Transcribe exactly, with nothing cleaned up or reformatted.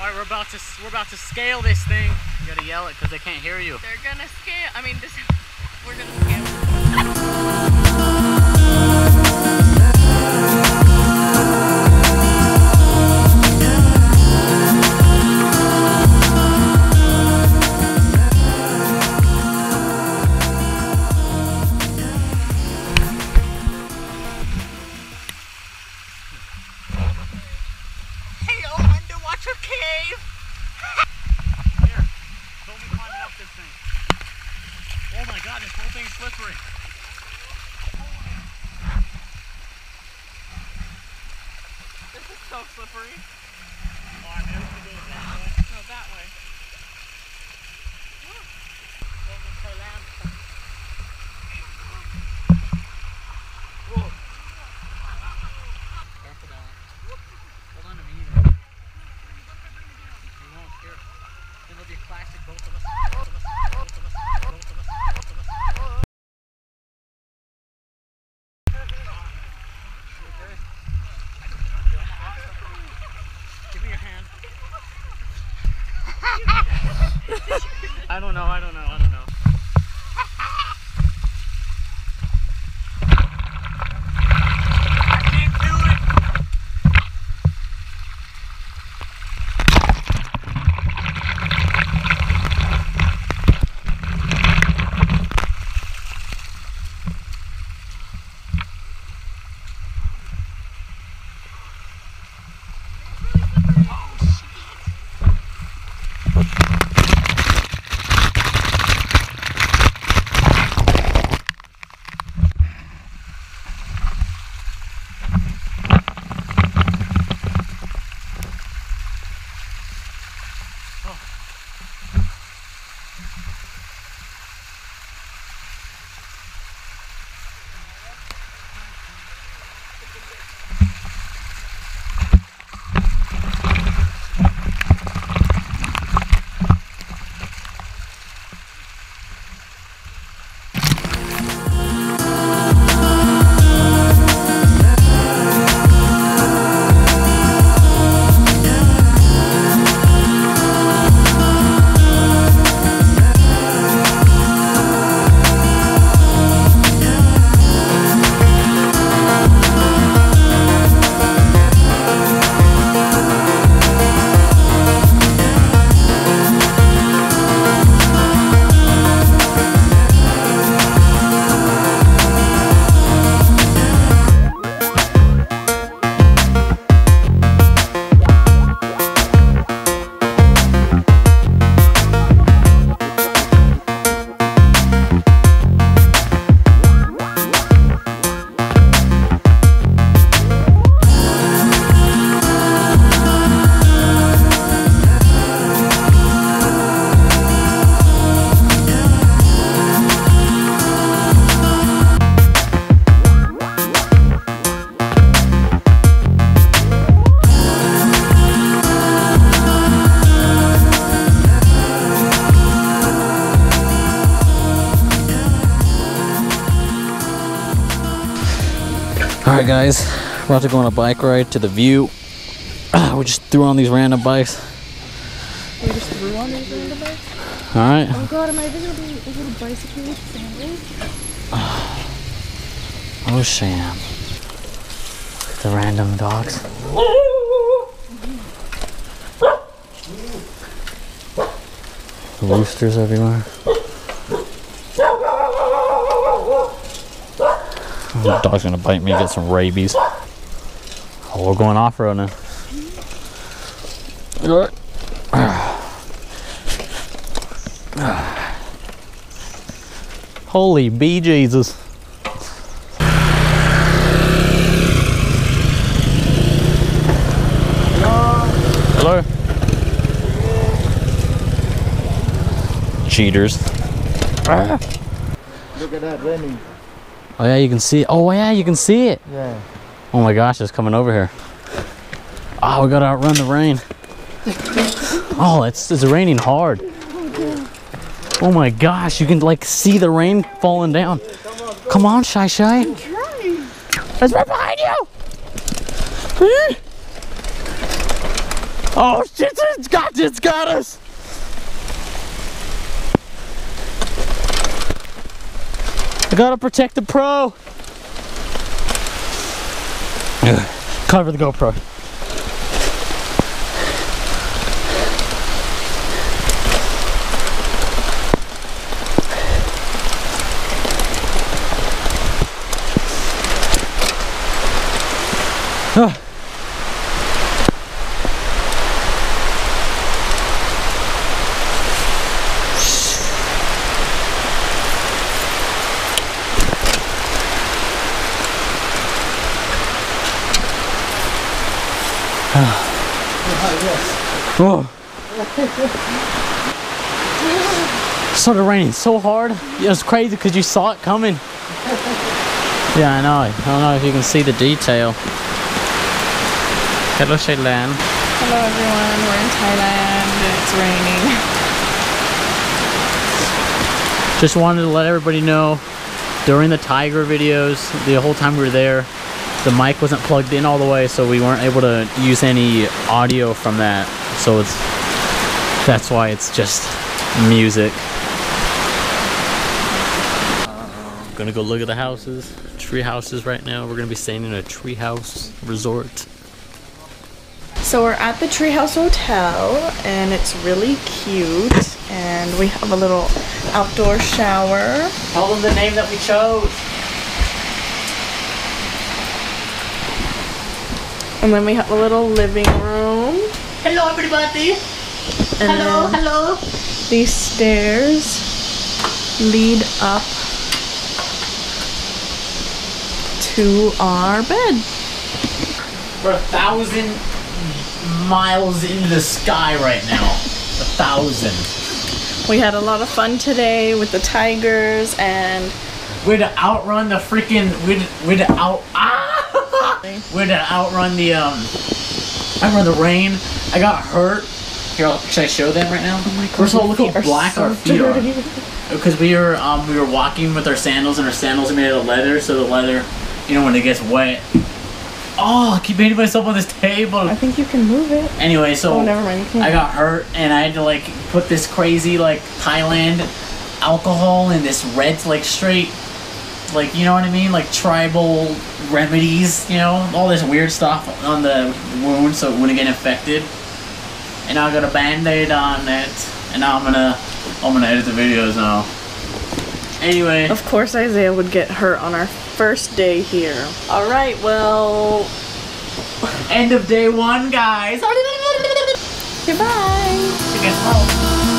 All right, we're about to we're about to scale this thing. You gotta yell it because they can't hear you. They're gonna scale. I mean, this, we're gonna scale. So slippery. Oh, I mean, we should go that way. No, that way. Woo. Over Thailand. Whoa. Careful down. Hold on to me. You won't care. Then it'll be a classic both of us. Both of us. Both of us. Both of us. Both of us. I don't know, I don't know, I don't know. I can't do it! Oh shit! Alright guys, we're about to go on a bike ride to the view. Uh, we just threw on these random bikes. We just threw on these random bikes? Alright. Oh god, am I even going to be a little bicycle with sandals? Oh sham. Look at the random dogs. The roosters everywhere. The dog's gonna bite me and get some rabies. Oh, we're going off-road now. Holy bee Jesus. Hello? Cheaters. Look at that, Lenny. Oh yeah, you can see it. Oh yeah, you can see it. Yeah. Oh my gosh, it's coming over here. Oh, we gotta outrun the rain. Oh, it's it's raining hard. Oh my gosh, you can like see the rain falling down. Come on, Shy Shy. It's right behind you. Oh shit, it's got, it's got us! I gotta protect the pro! Ugh. Cover the GoPro. Oh. Oh. It started raining so hard. It was crazy because you saw it coming. Yeah, I know. I don't know if you can see the detail. Hello, Thailand. Hello, everyone. We're in Thailand and it's raining. Just wanted to let everybody know, during the tiger videos, the whole time we were there, the mic wasn't plugged in all the way, so we weren't able to use any audio from that. So it's that's why it's just music. I'm gonna go look at the houses, tree houses right now. We're gonna be staying in a treehouse resort. So we're at the Treehouse Hotel and it's really cute. And we have a little outdoor shower. Tell them the name that we chose. And then we have a little living room. Hello, everybody. And hello, hello. These stairs lead up to our bed. We're a thousand miles into the sky right now. A thousand. We had a lot of fun today with the tigers, and we had to outrun the freaking. We we had to out. Ah! We had to outrun the um, outrun the rain. I got hurt. Here, I'll, should I show them right now? Oh my God, first of all, look how black so our feet dirty. are. Because we were um, we were walking with our sandals, and our sandals are made out of leather, so the leather, you know, when it gets wet. Oh, I keep hitting myself on this table. I think you can move it. Anyway, so oh, never mind. You can't. I got hurt, and I had to like put this crazy like Thailand alcohol in this red like straight. Like, you know what I mean? Like tribal remedies, you know? All this weird stuff on the wound so it wouldn't get infected. And I got a band-aid on it. And now I'm gonna, I'm gonna edit the videos now. Anyway. Of course Isaiah would get hurt on our first day here. Alright, well... end of day one, guys. Goodbye.